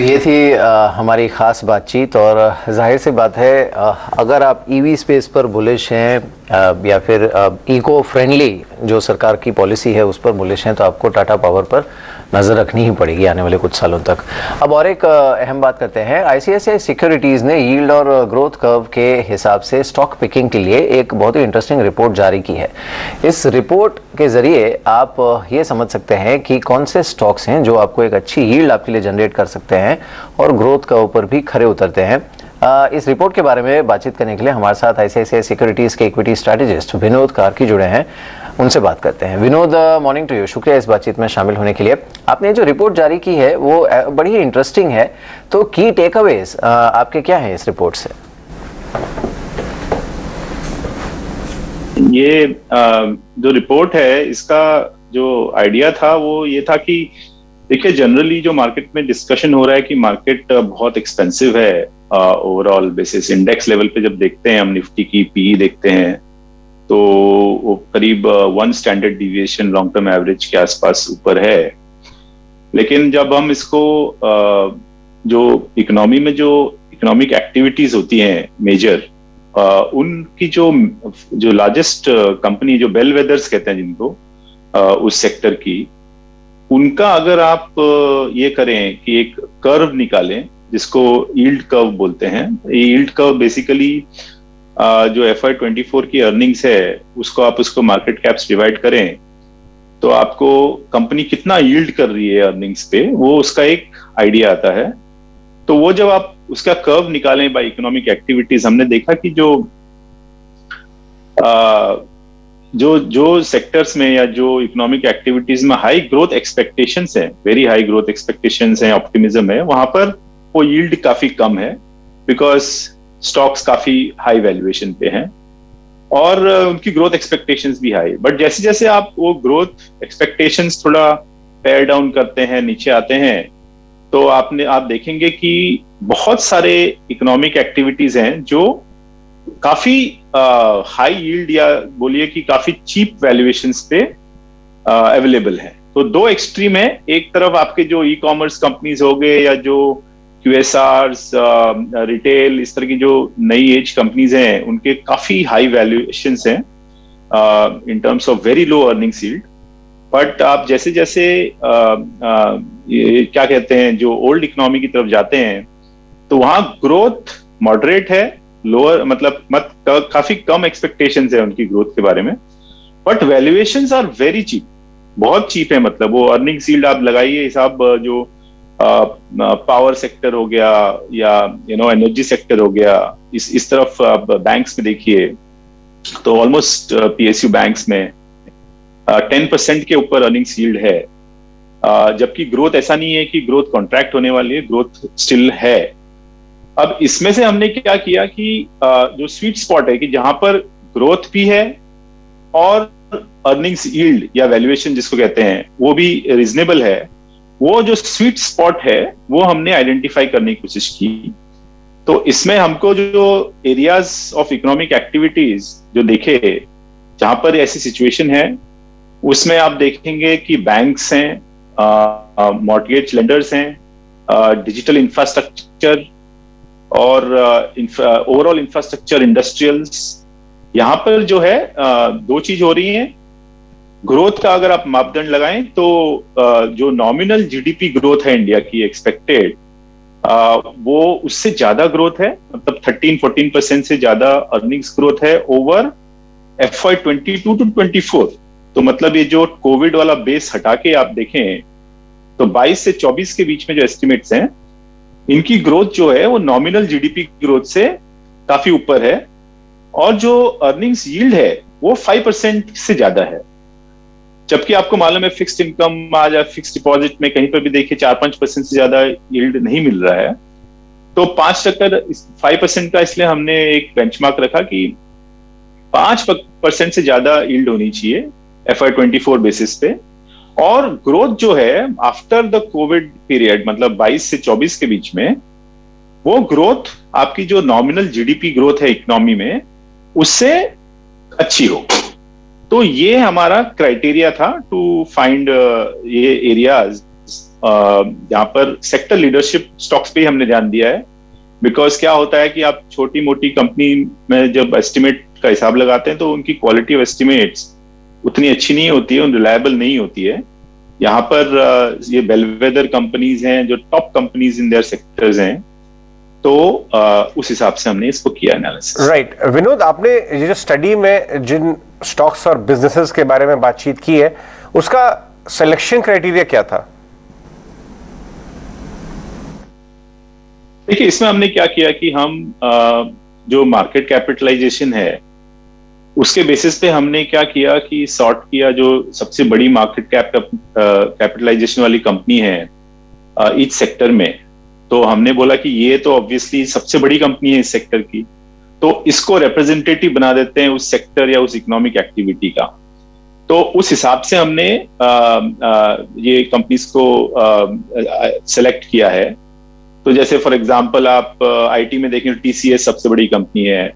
तो ये थी हमारी ख़ास बातचीत। और जाहिर सी बात है अगर आप ईवी स्पेस पर बुलिश हैं या फिर इको फ्रेंडली जो सरकार की पॉलिसी है उस पर बुलिश हैं तो आपको टाटा पावर पर नज़र रखनी ही पड़ेगी आने वाले कुछ सालों तक। अब और एक अहम बात करते हैं। आईसीआईसीआई सिक्योरिटीज़ ने यील्ड और ग्रोथ कर्व के हिसाब से स्टॉक पिकिंग के लिए एक बहुत ही इंटरेस्टिंग रिपोर्ट जारी की है। इस रिपोर्ट के ज़रिए आप ये समझ सकते हैं कि कौन से स्टॉक्स हैं जो आपको एक अच्छी यील्ड आपके लिए जनरेट कर सकते हैं और ग्रोथ कर्व पर भी खरे उतरते हैं। इस रिपोर्ट के बारे में बातचीत करने के लिए हमारे साथ आईसीआईसीआई सिक्योरिटीज़ के इक्विटी स्ट्रैटेजिस्ट विनोद कार्की जुड़े हैं, उनसे बात करते हैं। विनोद, मॉर्निंग टू यू, शुक्रिया इस बातचीत में शामिल होने के लिए। आपने जो रिपोर्ट जारी की है वो बड़ी ही इंटरेस्टिंग है, तो की टेक अवेज आपके क्या हैं इस रिपोर्ट से? ये जो रिपोर्ट है इसका जो आइडिया था वो ये था कि देखिए जनरली जो मार्केट में डिस्कशन हो रहा है कि मार्केट बहुत एक्सपेंसिव है ओवरऑल बेसिस, इंडेक्स लेवल पे जब देखते हैं हम निफ्टी की पीई देखते हैं तो वो करीब 1 standard deviation long term average के आसपास ऊपर है। लेकिन जब हम इसको जो इकोनॉमी में जो इकोनॉमिक एक्टिविटीज होती हैं मेजर, उनकी जो लार्जेस्ट कंपनी जो बेल वेदर्स कहते हैं जिनको उस सेक्टर की, उनका अगर आप ये करें कि एक कर्व निकालें जिसको यील्ड कर्व बोलते हैं। यील्ड कर्व बेसिकली जो FY24 की अर्निंग्स है उसको आप उसको मार्केट कैप्स डिवाइड करें तो आपको कंपनी कितना यील्ड कर रही है अर्निंग्स पे वो उसका एक आइडिया आता है। तो वो जब आप उसका कर्व निकालें बाय इकोनॉमिक एक्टिविटीज, हमने देखा कि जो सेक्टर्स में या जो इकोनॉमिक एक्टिविटीज में हाई ग्रोथ एक्सपेक्टेशंस हैं, वेरी हाई ग्रोथ एक्सपेक्टेशंस हैं, ऑप्टिमिज्म है, वहां पर वो यील्ड काफी कम है बिकॉज स्टॉक्स काफी हाई वैल्यूएशन पे हैं और उनकी ग्रोथ एक्सपेक्टेशंस भी हाई। बट जैसे जैसे आप वो ग्रोथ एक्सपेक्टेशंस थोड़ा पेयर डाउन करते हैं, नीचे आते हैं, तो आप देखेंगे कि बहुत सारे इकोनॉमिक एक्टिविटीज हैं जो काफी हाई यील्ड या बोलिए कि काफी चीप वैल्यूएशंस पे अवेलेबल हैं। तो दो एक्सट्रीम है, एक तरफ आपके जो ई कॉमर्स कंपनीज हो गए या जो QSRs, रिटेल, इस तरह की जो नई एज कंपनीज हैं उनके काफी हाई वैल्यूएशंस हैं in terms of very low earning yield. But आप जैसे जैसे क्या कहते हैं जो ओल्ड इकोनॉमी की तरफ जाते हैं तो वहां ग्रोथ मॉडरेट है, लोअर मतलब काफी कम एक्सपेक्टेशंस है उनकी ग्रोथ के बारे में, but valuations are very cheap, बहुत चीप है। मतलब वो अर्निंग सील्ड आप लगाइए हिसाब जो पावर सेक्टर हो गया या एनर्जी सेक्टर हो गया, इस तरफ बैंक्स में देखिए तो ऑलमोस्ट PSU बैंक्स में 10% के ऊपर अर्निंग सील्ड है, जबकि ग्रोथ ऐसा नहीं है कि ग्रोथ कॉन्ट्रैक्ट होने वाली है, ग्रोथ स्टिल है। अब इसमें से हमने क्या किया कि जो स्वीट स्पॉट है कि जहां पर ग्रोथ भी है और अर्निंग्स यील्ड या वैल्यूएशन जिसको कहते हैं वो भी रिजनेबल है, वो जो स्वीट स्पॉट है वो हमने आइडेंटिफाई करने की कोशिश की। तो इसमें हमको जो एरियाज ऑफ इकोनॉमिक एक्टिविटीज जो देखे जहां पर ऐसी सिचुएशन है उसमें आप देखेंगे कि बैंक्स हैं, मॉर्गेज लेंडर्स हैं, डिजिटल इंफ्रास्ट्रक्चर और ओवरऑल इंफ्रास्ट्रक्चर इंडस्ट्रियल्स, यहाँ पर जो है दो चीज हो रही है। ग्रोथ का अगर आप मापदंड लगाएं तो जो नॉमिनल GDP ग्रोथ है इंडिया की एक्सपेक्टेड वो उससे ज्यादा ग्रोथ है, मतलब 13-14% से ज्यादा अर्निंग्स ग्रोथ है ओवर FY22 to 24। तो मतलब ये जो कोविड वाला बेस हटा के आप देखें तो 22 से 24 के बीच में जो एस्टिमेट्स हैं इनकी ग्रोथ जो है वो नॉमिनल GDP ग्रोथ से काफी ऊपर है और जो अर्निंग्स यील्ड है वो 5% से ज्यादा है, जबकि आपको मालूम है फिक्स्ड इनकम आज फिक्स्ड डिपॉजिट में कहीं पर भी देखिए 4-5% से ज्यादा यील्ड नहीं मिल रहा है। तो 5% का इसलिए हमने एक बेंचमार्क रखा कि 5% से ज्यादा यील्ड होनी चाहिए FY24 बेसिस पे, और ग्रोथ जो है आफ्टर द कोविड पीरियड मतलब 22 से 24 के बीच में वो ग्रोथ आपकी जो नॉमिनल GDP ग्रोथ है इकोनॉमी में उससे अच्छी हो। तो ये हमारा क्राइटेरिया था टू फाइंड ये एरियाज यहाँ पर सेक्टर लीडरशिप स्टॉक्स पे हमने ध्यान दिया है, बिकॉज क्या होता है कि आप छोटी मोटी कंपनी में जब एस्टिमेट का हिसाब लगाते हैं तो उनकी क्वालिटी ऑफ एस्टिमेट्स उतनी अच्छी नहीं होती है, रिलायबल नहीं होती है। यहाँ पर ये बेलवेदर कंपनीज हैं जो top companies in their sectors हैं, तो उस हिसाब से हमने इसको किया एनालिसिस। राइट विनोद, आपने ये जो स्टडी में जिन स्टॉक्स और बिजनेसेस के बारे में बातचीत की है उसका सिलेक्शन क्राइटेरिया क्या था? देखिए, इसमें हमने क्या किया कि हम जो मार्केट कैपिटलाइजेशन है उसके बेसिस पे हमने क्या किया कि सॉर्ट किया जो सबसे बड़ी मार्केट कैपिटलाइजेशन वाली कंपनी है इस सेक्टर में। तो हमने बोला कि ये तो ऑब्वियसली सबसे बड़ी कंपनी है इस सेक्टर की, तो इसको रिप्रेजेंटेटिव बना देते हैं उस सेक्टर या उस इकोनॉमिक एक्टिविटी का। तो उस हिसाब से हमने ये कंपनीज को सेलेक्ट किया है। तो जैसे फॉर एग्जांपल आप आईटी में देखें, टीसीएस सबसे बड़ी कंपनी है,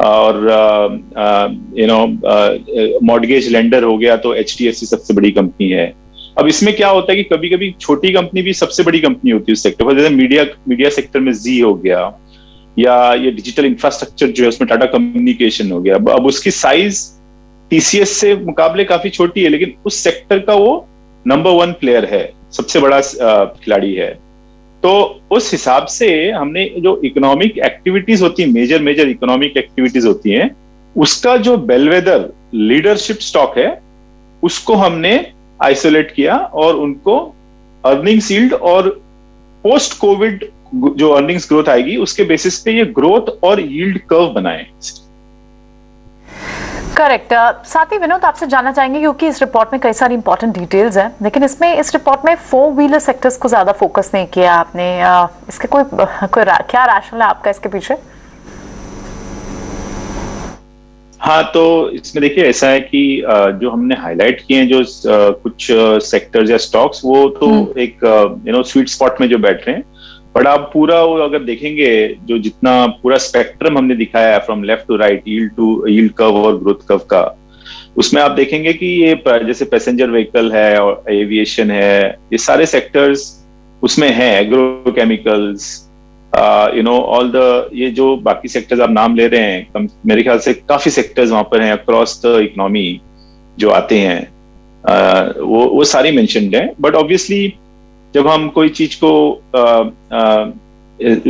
और यू नो मॉर्गेज लेंडर हो गया तो एचडीएफसी सबसे बड़ी कंपनी है। अब इसमें क्या होता है कि कभी कभी छोटी कंपनी भी सबसे बड़ी कंपनी होती है उस सेक्टर पर, जैसे मीडिया सेक्टर में जी हो गया, या ये डिजिटल इंफ्रास्ट्रक्चर जो है उसमें टाटा कम्युनिकेशन हो गया। अब उसकी साइज टीसीएस से मुकाबले काफी छोटी है, लेकिन उस सेक्टर का वो नंबर 1 प्लेयर है, सबसे बड़ा खिलाड़ी है। तो उस हिसाब से हमने जो इकोनॉमिक एक्टिविटीज होती है, मेजर इकोनॉमिक एक्टिविटीज होती हैं, उसका जो बेलवेदर लीडरशिप स्टॉक है उसको हमने आइसोलेट किया और उनको अर्निंग्स यील्ड और पोस्ट कोविड जो अर्निंग्स ग्रोथ आएगी उसके बेसिस पे ये ग्रोथ और यील्ड कर्व बनाए। करेक्ट। साथ ही विनोद आपसे जानना चाहेंगे, क्योंकि इस रिपोर्ट में कई सारी इंपॉर्टेंट डिटेल्स हैं, लेकिन इसमें इस रिपोर्ट में 4-व्हीलर सेक्टर्स को ज्यादा फोकस नहीं किया आपने, इसके कोई क्या राशनल है आपका इसके पीछे? हाँ, तो इसमें देखिए ऐसा है कि जो हमने हाईलाइट किए हैं जो कुछ सेक्टर्स या स्टॉक्स, वो तो एक यू नो स्वीट स्पॉट में जो बैठ रहे हैं, बट आप पूरा वो अगर देखेंगे जो जितना पूरा स्पेक्ट्रम हमने दिखाया है from left to right, yield curve और ग्रोथ कर्व का, उसमें आप देखेंगे कि ये जैसे पैसेंजर व्हीकल है और एविएशन है, ये सारे सेक्टर्स उसमें हैं, agro chemicals, you know all the, ये जो बाकी सेक्टर्स आप नाम ले रहे हैं, मेरे ख्याल से काफी सेक्टर्स वहां पर हैं अक्रॉस द इकोनॉमी जो आते हैं, वो सारी मेंशन्ड हैं। बट ऑब्वियसली जब हम कोई चीज को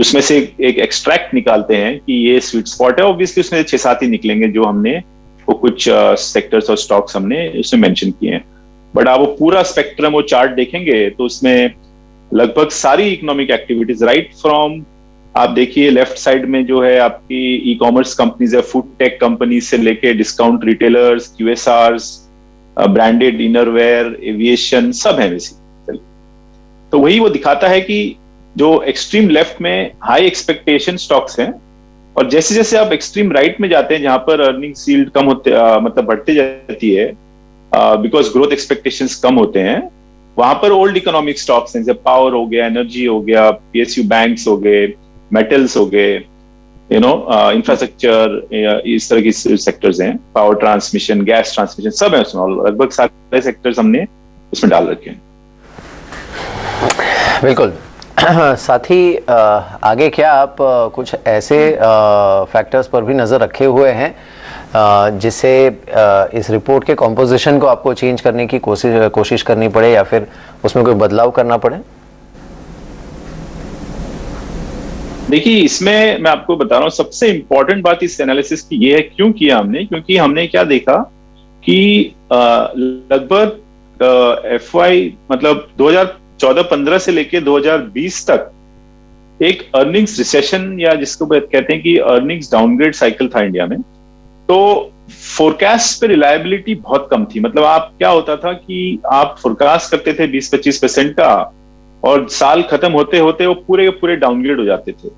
उसमें से एक एक्सट्रैक्ट निकालते हैं कि ये स्वीट स्पॉट है, ऑब्वियसली उसमें 6-7 ही निकलेंगे जो हमने वो कुछ सेक्टर्स और स्टॉक्स हमने उसमें मेंशन किए हैं। बट आप वो पूरा स्पेक्ट्रम वो चार्ट देखेंगे तो उसमें लगभग सारी इकोनॉमिक एक्टिविटीज, राइट फ्रॉम आप देखिए लेफ्ट साइड में जो है आपकी ई कॉमर्स कंपनीज है, फूड टेक कंपनीज से लेके discount retailers, QSRs, branded innerwear, aviation, सब है बेसिकली। तो वही वो दिखाता है कि जो एक्सट्रीम लेफ्ट में हाई एक्सपेक्टेशन स्टॉक्स हैं, और जैसे जैसे आप एक्सट्रीम राइट में जाते हैं जहां पर अर्निंग सील्ड कम होते मतलब बढ़ते जाती है बिकॉज ग्रोथ एक्सपेक्टेशन कम होते हैं, वहां पर ओल्ड इकोनॉमिक स्टॉक्स हैं जैसे पावर हो गया, एनर्जी हो गया, पीएसयू बैंक्स हो गए, मेटल्स हो गए, यू नो इंफ्रास्ट्रक्चर, इस तरह की सेक्टर्स हैं, पावर ट्रांसमिशन, गैस ट्रांसमिशन, सब है उसमें, लगभग सारे सेक्टर्स हमने उसमें डाल रखे हैं। बिल्कुल। साथ ही आगे क्या आप कुछ ऐसे फैक्टर्स पर भी नज़र रखे हुए हैं जिससे इस रिपोर्ट के कॉम्पोजिशन को आपको चेंज करने की कोशिश करनी पड़े या फिर उसमें कोई बदलाव करना पड़े? देखिए, इसमें मैं आपको बता रहा हूँ सबसे इम्पोर्टेंट बात इस एनालिसिस की ये है, क्यों किया हमने, क्योंकि हमने क्या देखा कि लगभग एफवाई मतलब 2014-15 से लेके 2020 तक एक अर्निंग्स रिसेशन या जिसको कहते हैं कि अर्निंग्स डाउनग्रेड साइकिल था इंडिया में। तो फोरकास्ट पे रिलायबिलिटी बहुत कम थी, मतलब आप क्या होता था कि आप फोरकास्ट करते थे 20-25% का, और साल खत्म होते होते वो पूरे के पूरे डाउनग्रेड हो जाते थे।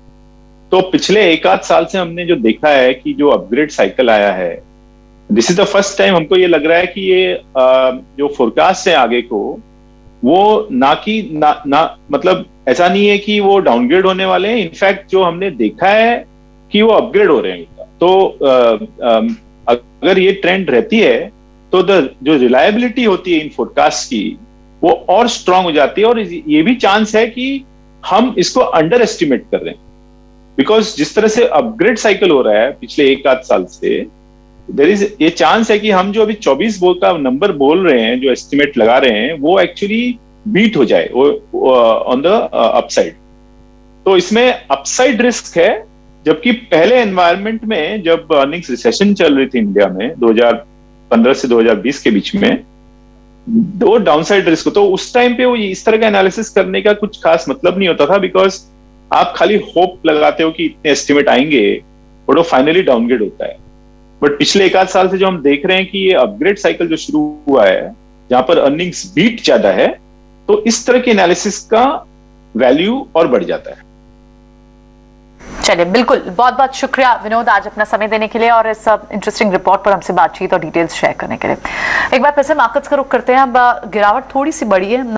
तो पिछले 1-8 साल से हमने जो देखा है कि जो अपग्रेड साइकिल आया है, this is the first time हमको ये लग रहा है कि ये जो फोरकास्ट है आगे को वो ना मतलब ऐसा नहीं है कि वो डाउनग्रेड होने वाले हैं, इनफैक्ट जो हमने देखा है कि वो अपग्रेड हो रहे हैं। तो अगर ये ट्रेंड रहती है तो जो रिलायबिलिटी होती है इन फोरकास्ट की वो और स्ट्रांग हो जाती है। और ये भी चांस है कि हम इसको अंडर एस्टिमेट कर रहे हैं, बिकॉज जिस तरह से अपग्रेड साइकिल हो रहा है पिछले एक आध साल से, देयर इज ये चांस है कि हम जो अभी 24 बोल का नंबर बोल रहे हैं, जो एस्टिमेट लगा रहे हैं, वो एक्चुअली बीट हो जाए वो ऑन द अपसाइड। तो इसमें अपसाइड रिस्क है, जबकि पहले एनवायरनमेंट में जब अर्निंग्स रिसेशन चल रही थी इंडिया में 2015 से 2020 के बीच में, दो डाउनसाइड रिस्क, तो उस टाइम पे वो इस तरह का एनालिसिस करने का कुछ खास मतलब नहीं होता था, बिकॉज आप खाली होप लगाते हो कि इतने एस्टिमेट आएंगे और वो फाइनली डाउनग्रेड होता है। बट पिछले एक आध साल से जो हम देख रहे हैं कि ये अपग्रेड साइकिल जो शुरू हुआ है, जहां पर अर्निंग्स बीट ज्यादा है, तो इस तरह के एनालिसिस का वैल्यू और बढ़ जाता है। चलिए, बिल्कुल, बहुत बहुत शुक्रिया विनोद आज अपना समय देने के लिए और इस इंटरेस्टिंग रिपोर्ट पर हमसे बातचीत और डिटेल्स शेयर करने के लिए। एक बार फिर से मार्केट्स का रुख करते हैं। अब गिरावट थोड़ी सी बढ़ी है।